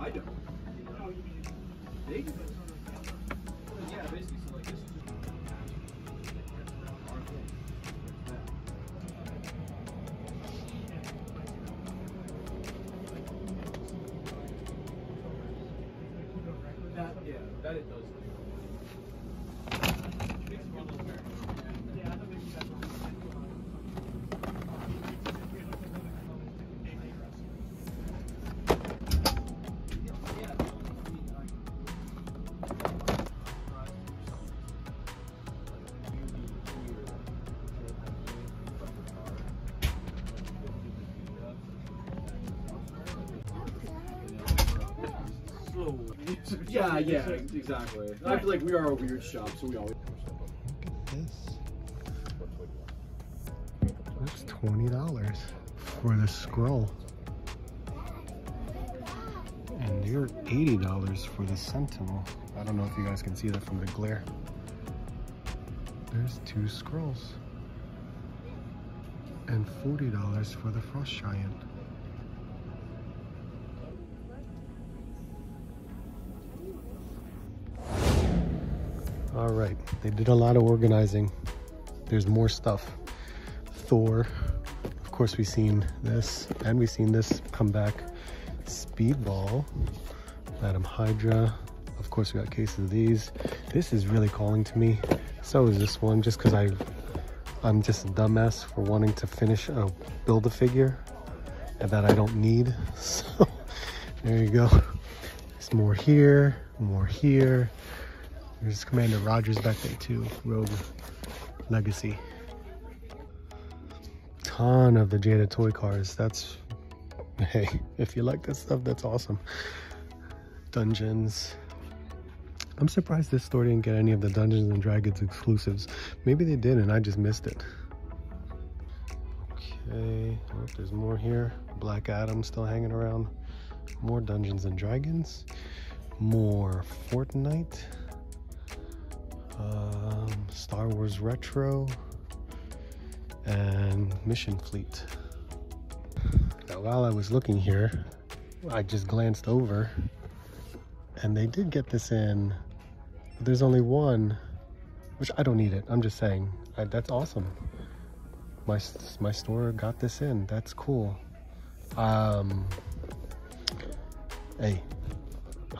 I don't. They do. Yeah, basically, so like this is just our thing. That, yeah, that it does. Yeah, yeah, exactly. I feel like we are a weird shop, so we always. This that's $20 for the scroll, and they're $80 for the Sentinel. I don't know if you guys can see that from the glare. There's two scrolls, and $40 for the Frost Giant. All right, they did a lot of organizing. There's more stuff. Thor, of course, we've seen this, and we've seen this come back. Speedball, Madam Hydra. Of course, we got cases of these. This is really calling to me. So is this one, just because I'm just a dumbass for wanting to finish a Build-A-Figure and that I don't need. So there you go. There's more here, more here. There's Commander Rogers back there too, Rogue Legacy. Ton of the Jada toy cars. That's, hey, if you like that stuff, that's awesome. Dungeons. I'm surprised this store didn't get any of the Dungeons and Dragons exclusives. Maybe they did and I just missed it. Okay, oh, there's more here. Black Adam still hanging around. More Dungeons and Dragons. More Fortnite. Star Wars Retro and Mission Fleet. Now, while I was looking here, I just glanced over and they did get this in. There's only one, which I don't need it. I'm just saying, that's awesome. My store got this in. That's cool. Hey,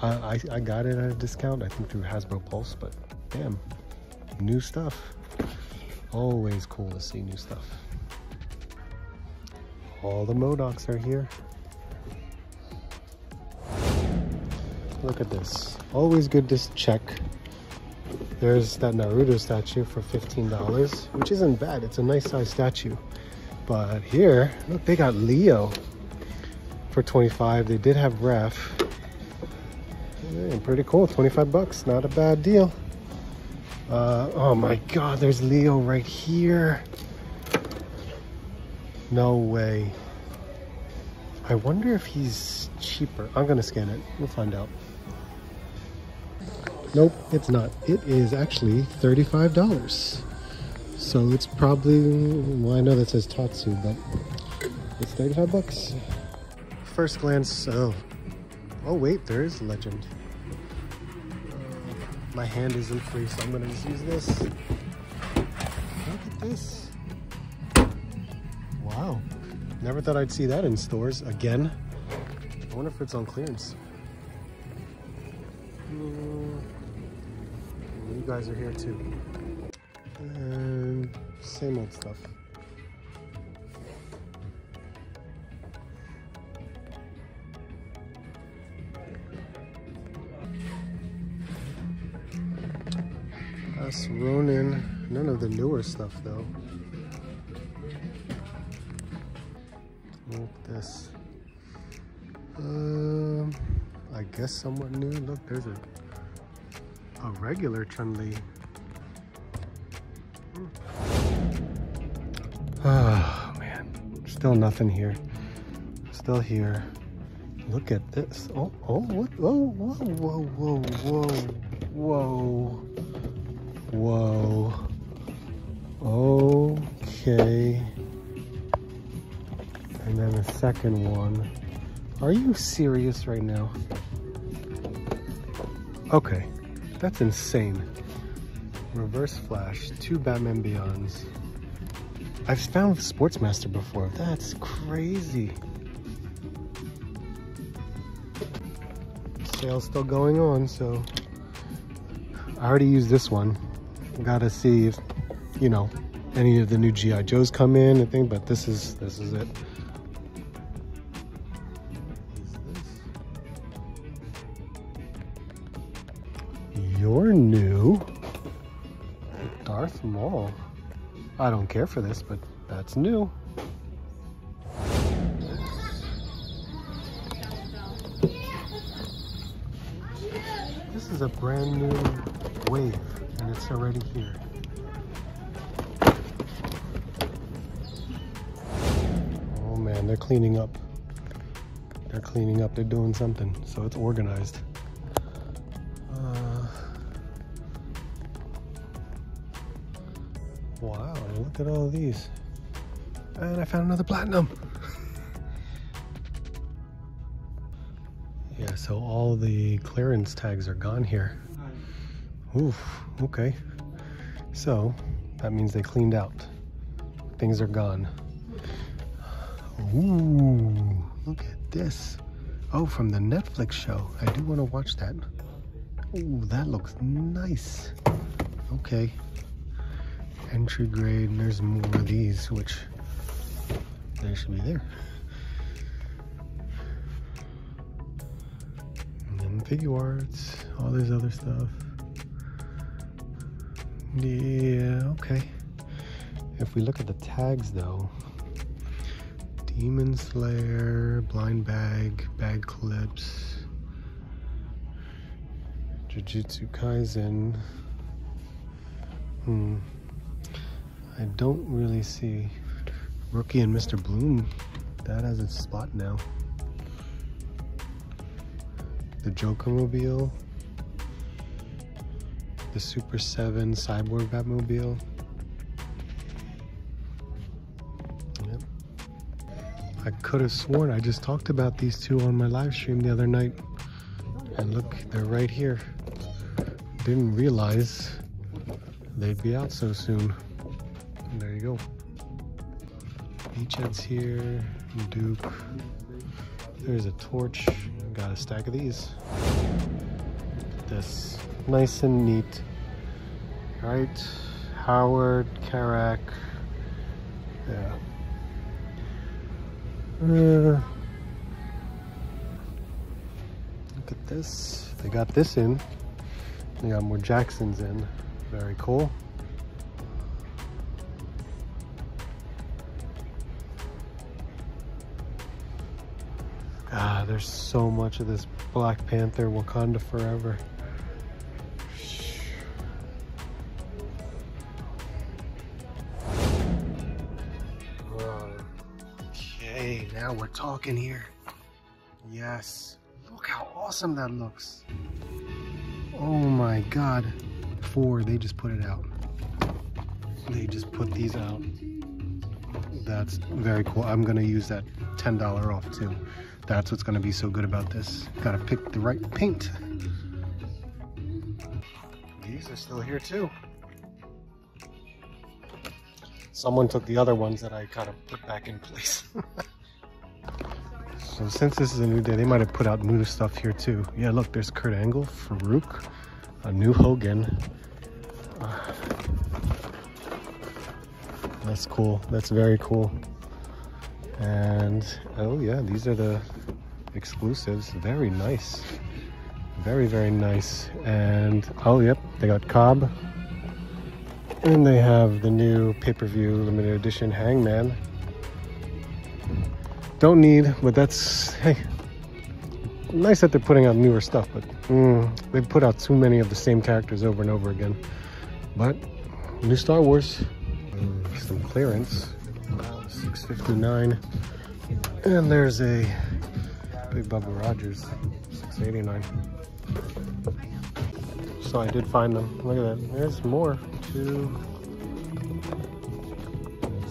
I got it at a discount, I think through Hasbro Pulse, but damn, new stuff. Always cool to see new stuff. All the MODOKs are here. Look at this. Always good to check. There's that Naruto statue for $15, which isn't bad. It's a nice size statue. But here, look, they got Leo for $25. They did have Raph. Yeah, pretty cool, $25. Not a bad deal. Oh my god, there's Leo right here. No way. I wonder if he's cheaper. I'm gonna scan it. We'll find out. Nope, it's not. It is actually $35. So it's probably, well, I know that says Tatsu, but it's $35. First glance, oh wait, there is Legend. My hand isn't free, so I'm gonna just use this. Look at this. Wow. Never thought I'd see that in stores again. I wonder if it's on clearance. You guys are here too. And same old stuff. Ronin, none of the newer stuff though. Look at this. I guess somewhat new. Look, there's a regular Chun-Li. Oh man, still nothing here. Still here. Look at this. Oh, what? Oh, whoa, whoa, whoa, whoa, whoa. Whoa. Okay. And then the second one. Are you serious right now? Okay, that's insane. Reverse Flash, 2 Batman Beyonds. I've found Sportsmaster before. That's crazy. Sale's still going on, so I already used this one. Gotta see if, you know, any of the new G.I. Joes come in, I think, but this is it. You're new. Darth Maul. I don't care for this, but that's new. This is a brand new wave, and it's already here. Oh man, they're cleaning up. They're cleaning up, they're doing something, so it's organized. Wow, look at all these. And I found another platinum. Yeah, so all the clearance tags are gone here. Oof, okay. So that means they cleaned out. Things are gone. Ooh, look at this. Oh, from the Netflix show. I do want to watch that. Ooh, that looks nice. Okay. Entry grade, and there's more of these, which they should be there. And then figure arts, all this other stuff. Yeah, okay. If we look at the tags though, Demon Slayer, blind bag, bag clips, Jujutsu Kaisen. I don't really see Rookie and Mr. Bloom. That has its spot now. The Jokermobile. The Super 7 Cyborg Batmobile. Yep. I could have sworn I just talked about these two on my live stream the other night. And look, they're right here. Didn't realize they'd be out so soon. There you go. Beachhead's here, Duke. There's a torch. Got a stack of these. This, nice and neat. All right, Howard, Karak. Yeah. Look at this. They got this in. They got more Jacksons in. Very cool. Ah, there's so much of this. Black Panther, Wakanda Forever. Whoa. Okay, now we're talking here. Yes. Look how awesome that looks. Oh my God. 4, they just put it out. They just put these out. That's very cool. I'm gonna use that $10 off too. That's what's gonna be so good about this. Gotta pick the right paint. These are still here too. Someone took the other ones that I kind of put back in place. So since this is a new day, they might have put out new stuff here too. Yeah, look, there's Kurt Angle, Farouk, a new Hogan. That's cool. That's very cool. And oh yeah, these are the exclusives. Very nice. Very, very nice. And oh yep, they got Cobb. And they have the new pay-per-view limited edition Hangman. Don't need, but that's, hey, nice that they're putting out newer stuff, but they put out too many of the same characters over and over again. But new Star Wars. Some clearance, $6.59, and there's a Big Bubba Rogers, $6.89. So I did find them. Look at that. There's more. 2,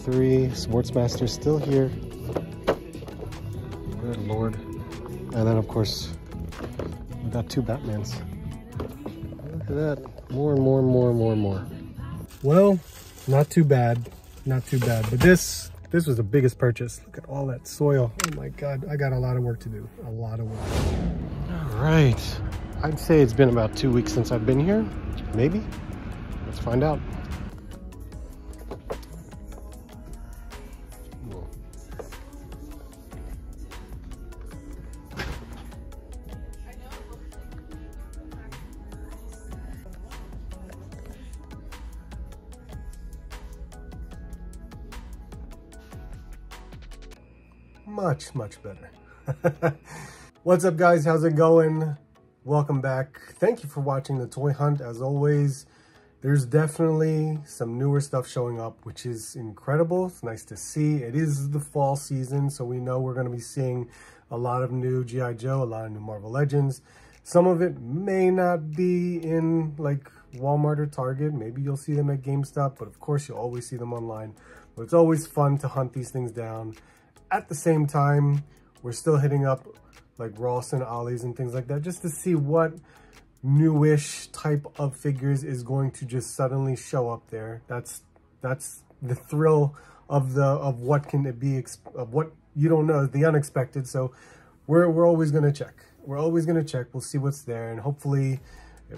3. Sportsmaster still here. Good lord. And then of course, we got two Batmans. Look at that, more. Well, not too bad. But this was the biggest purchase. Look at all that soil. Oh my God, I got a lot of work to do, All right, I'd say it's been about 2 weeks since I've been here, maybe. Let's find out. Much better. What's up guys, how's it going? Welcome back. Thank you for watching the toy hunt. As always, there's definitely some newer stuff showing up, which is incredible. It's nice to see. It is the fall season, so we know we're going to be seeing a lot of new G.I. Joe, a lot of new Marvel Legends. Some of it may not be in like Walmart or Target. Maybe you'll see them at GameStop, but of course you'll always see them online. But it's always fun to hunt these things down. At the same time, we're still hitting up like Ross and Ollie's and things like that, just to see what newish type of figures is going to just suddenly show up there. That's the thrill of what can it be, of what you don't know, the unexpected. So we're always gonna check. We'll see what's there, and hopefully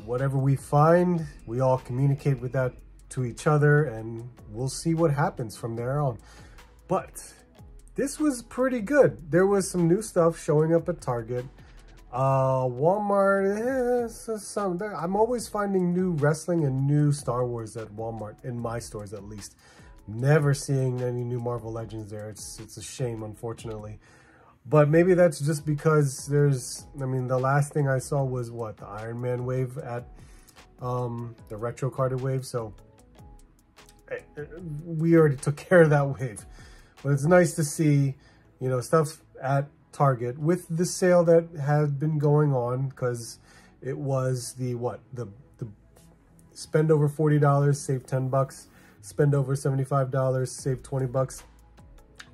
whatever we find, we all communicate with that to each other, and we'll see what happens from there on. But this was pretty good. There was some new stuff showing up at Target. Walmart, I'm always finding new wrestling and new Star Wars at Walmart, in my stores at least. Never seeing any new Marvel Legends there. It's a shame, unfortunately. But maybe that's just because there's, I mean, the last thing I saw was what? The Iron Man wave at the retro carded wave. So we already took care of that wave. But it's nice to see, you know, stuff at Target with the sale that had been going on, because it was the, what, the spend over $40, save $10, spend over $75, save $20.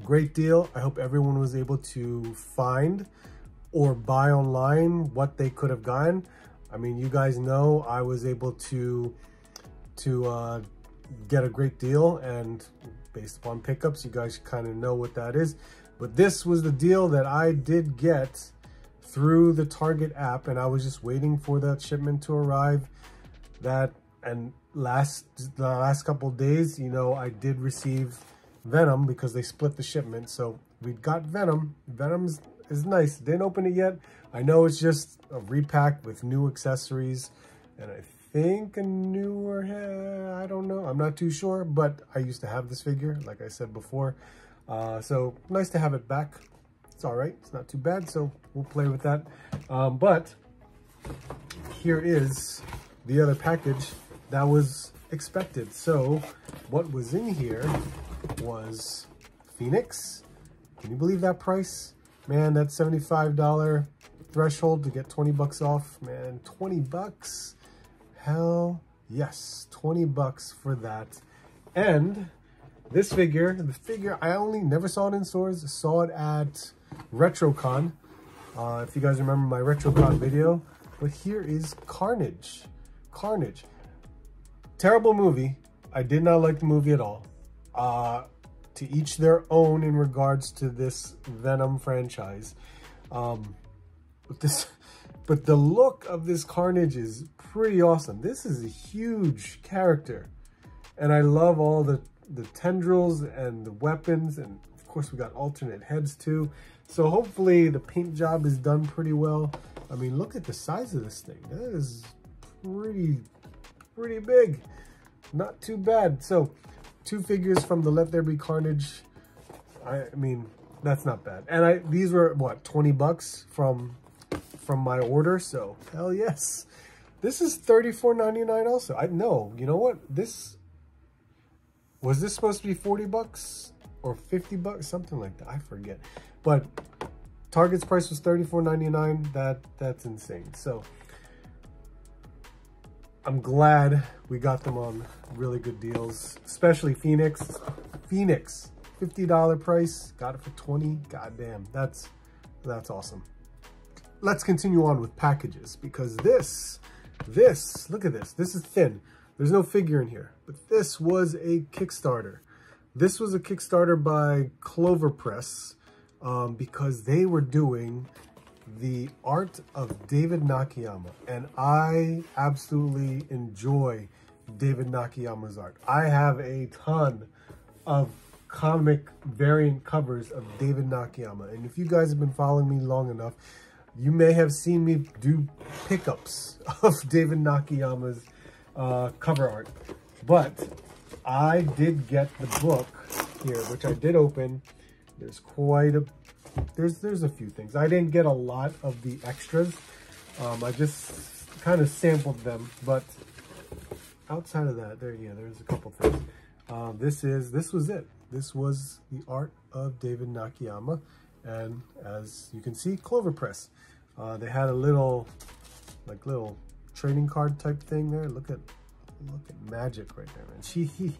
Great deal. I hope everyone was able to find or buy online what they could have gotten. I mean, you guys know I was able to get a great deal, and based upon pickups, you guys kind of know what that is. But this was the deal that I did get through the Target app, and I was just waiting for that shipment to arrive. That, and the last couple of days, you know, I did receive Venom because they split the shipment. So we got Venom. Venom's is nice. Didn't open it yet. I know it's just a repack with new accessories, and I think a newer head, I don't know, I'm not too sure, but I used to have this figure, like I said before, so nice to have it back. It's all right, it's not too bad, so we'll play with that. But here is the other package that was expected. So what was in here was Phoenix. Can you believe that price, man? That $75 threshold to get $20 off, man. $20. Hell yes, $20 for that. And this figure, I only never saw it in stores, saw it at RetroCon. If you guys remember my RetroCon video, but here is Carnage. Terrible movie. I did not like the movie at all. To each their own in regards to this Venom franchise. But the look of this Carnage is pretty awesome. This is a huge character. And I love all the tendrils and the weapons. And of course we got alternate heads too. So hopefully the paint job is done pretty well. I mean, look at the size of this thing. That is pretty big. Not too bad. So two figures from the Let There Be Carnage. I mean, that's not bad. And these were what, $20 from my order, so hell yes. This is $34.99 also. I know, you know what, this was this supposed to be $40 or $50, something like that, I forget, but Target's price was $34.99. that's insane. So I'm glad we got them on really good deals, especially Phoenix. $50 price, got it for $20. Goddamn, that's awesome. let's continue on with packages, because this, look at this. This is thin. There's no figure in here, but this was a Kickstarter. This was a Kickstarter by Clover Press because they were doing the art of David Nakayama, and I absolutely enjoy David Nakayama's art. I have a ton of comic variant covers of David Nakayama, and if you guys have been following me long enough, you may have seen me do pickups of David Nakayama's cover art. But I did get the book here, which I did open. There's quite a, there's a few things. I didn't get a lot of the extras. I just kind of sampled them, but outside of that, there's a couple things. This was it. This was the art of David Nakayama. And as you can see, Clover Press. They had a little, like little trading card type thing there. Look at magic right there, man.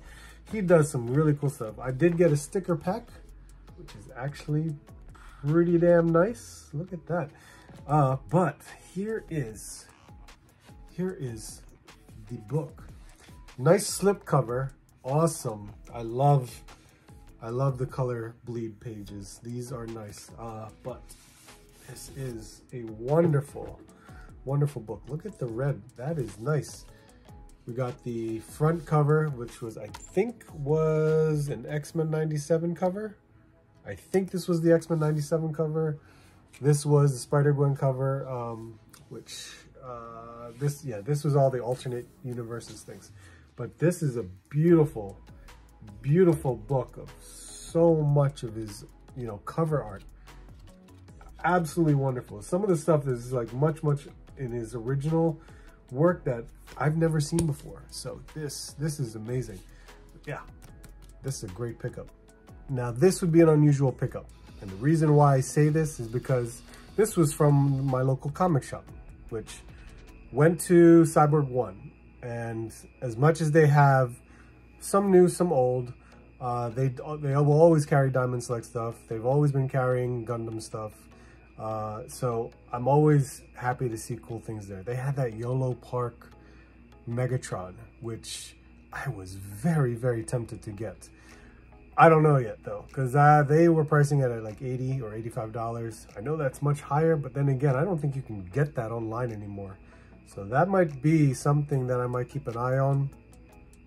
He does some really cool stuff. I did get a sticker pack, which is actually pretty damn nice. Look at that. But here is the book. Nice slip cover. Awesome. I love the color bleed pages. These are nice, but this is a wonderful, wonderful book. Look at the red, that is nice. We got the front cover, which was, I think was an X-Men 97 cover. I think this was the X-Men 97 cover. This was the Spider-Gwen cover, this was all the alternate universes things. But this is a beautiful, beautiful book of so much of his, you know, cover art. Absolutely wonderful. Some of the stuff is like much in his original work that I've never seen before. So this is amazing. Yeah, this is a great pickup. Now this would be an unusual pickup. And the reason why I say this is because this was from my local comic shop, which went to Cyborg 1. And as much as they have some new, some old, they will always carry Diamond Select stuff. They've always been carrying Gundam stuff. So I'm always happy to see cool things there. They had that YOLO Park Megatron, which I was very, very tempted to get. I don't know yet though, because they were pricing it at like $80 or $85. I know that's much higher, but then again, I don't think you can get that online anymore. So that might be something that I might keep an eye on,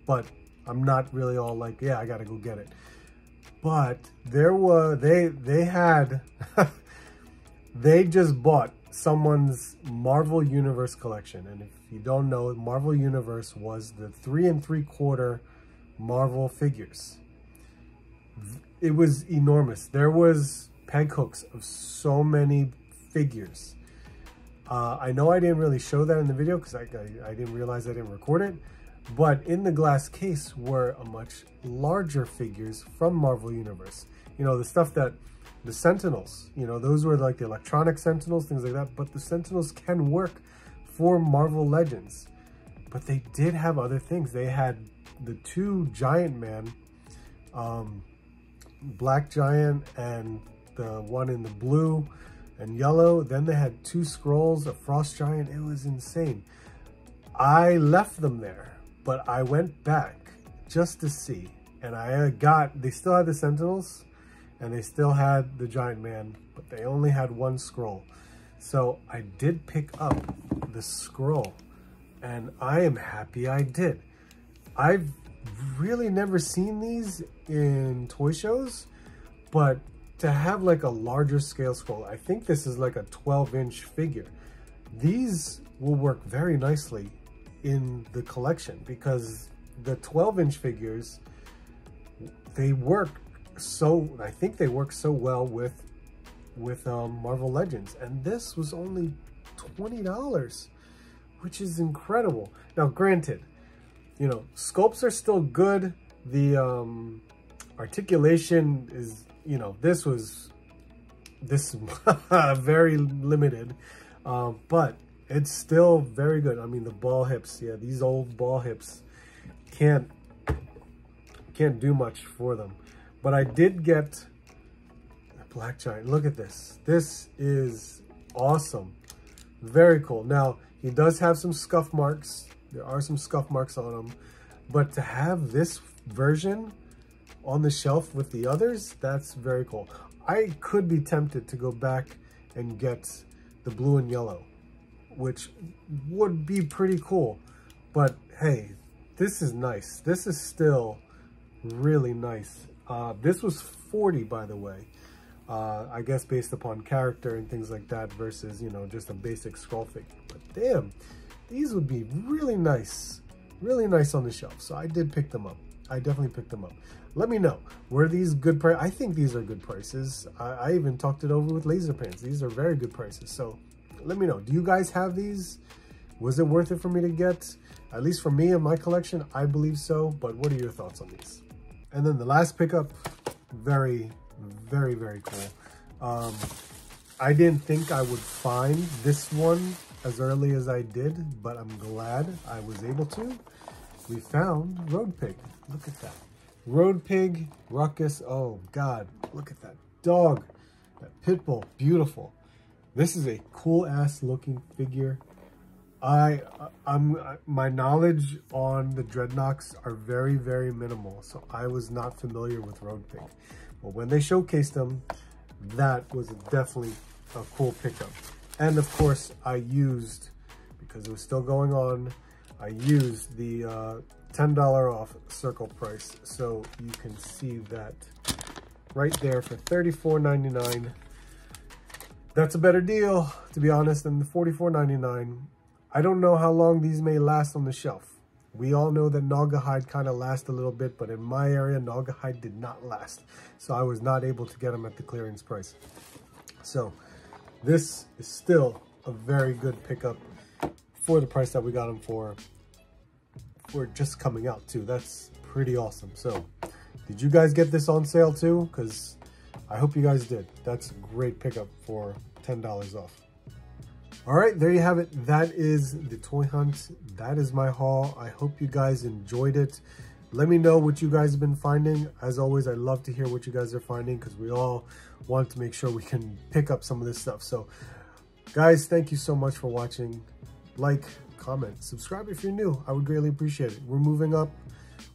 but I'm not really all like, yeah, I gotta go get it. But there were, they just bought someone's Marvel Universe collection. And if you don't know, Marvel Universe was the 3 3/4 Marvel figures. It was enormous. There was peg hooks of so many figures. I know I didn't really show that in the video because I didn't realize I didn't record it, but in the glass case were a much larger figures from Marvel Universe. You know, the stuff that the Sentinels, you know, those were like the electronic Sentinels, things like that, but the Sentinels can work for Marvel Legends, but they did have other things. They had the two Giant Man, Black Giant and the one in the blue and yellow. Then they had two Skrulls, a Frost Giant. It was insane. I left them there, but I went back just to see. And I got, they still had the Sentinels and they still had the Giant Man, but they only had one Skrull. So I did pick up the Skrull and I am happy I did. I've really never seen these in toy shows, but to have like a larger scale Skrull, I think this is like a 12-inch figure. These will work very nicely in the collection because the 12-inch figures, they work so, I think they work so well with Marvel Legends. And this was only $20, which is incredible. Now, granted, you know, sculpts are still good. The articulation is, you know, this very limited, but it's still very good. I mean, the ball hips, yeah, these old ball hips can't do much for them. But I did get a Black Giant. Look at this. This is awesome. Very cool. Now, he does have some scuff marks. There are some scuff marks on him. But to have this version on the shelf with the others, that's very cool. I could be tempted to go back and get the blue and yellow, which would be pretty cool. But hey, this is nice. This is still really nice. This was $40, by the way. I guess based upon character and things like that versus, you know, just a basic scroll figure. But damn, these would be really nice on the shelf. So I did pick them up. I definitely picked them up. Let me know, were these good prices? I think these are good prices. I even talked it over with Laser Pants. These are very good prices. So let me know, do you guys have these? Was it worth it for me to get? At least for me and my collection, I believe so. But what are your thoughts on these? And then the last pickup, very cool. I didn't think I would find this one as early as I did, but I'm glad I was able to. We found Road Pig. Look at that. Road Pig, Ruckus. Oh god, look at that dog, that pit bull. Beautiful. This is a cool ass looking figure. My knowledge on the Dreadnoks are very minimal, so I was not familiar with Road Pig. But when they showcased them, that was definitely a cool pickup. And of course, I used, because it was still going on, I used the $10 off circle price. So you can see that right there for $34.99. That's a better deal, to be honest, than the $44.99. I don't know how long these may last on the shelf. We all know that Naugahyde kind of lasts a little bit, but in my area, Naugahyde did not last. So I was not able to get them at the clearance price. So this is still a very good pickup for the price that we got them for just coming out too. That's pretty awesome. So did you guys get this on sale too? Because I hope you guys did. That's a great pickup for $10 off. All right, there you have it. That is the toy hunt. That is my haul. I hope you guys enjoyed it. Let me know what you guys have been finding. As always, I love to hear what you guys are finding because we all want to make sure we can pick up some of this stuff. So guys, thank you so much for watching. Like, comment, subscribe if you're new. I would greatly appreciate it. We're moving up,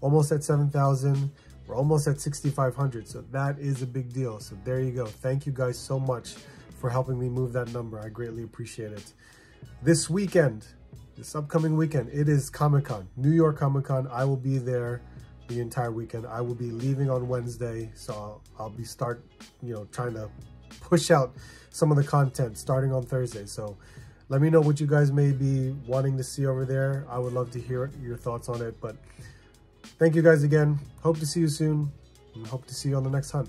almost at 7,000. We're almost at 6,500. So that is a big deal. So there you go. Thank you guys so much for helping me move that number. I greatly appreciate it. This weekend, this upcoming weekend, it is Comic-Con, New York Comic Con. I will be there the entire weekend. I will be leaving on Wednesday, so I'll be trying to push out some of the content starting on Thursday. So let me know what you guys may be wanting to see over there. I would love to hear your thoughts on it, but thank you guys again. Hope to see you soon and hope to see you on the next hunt.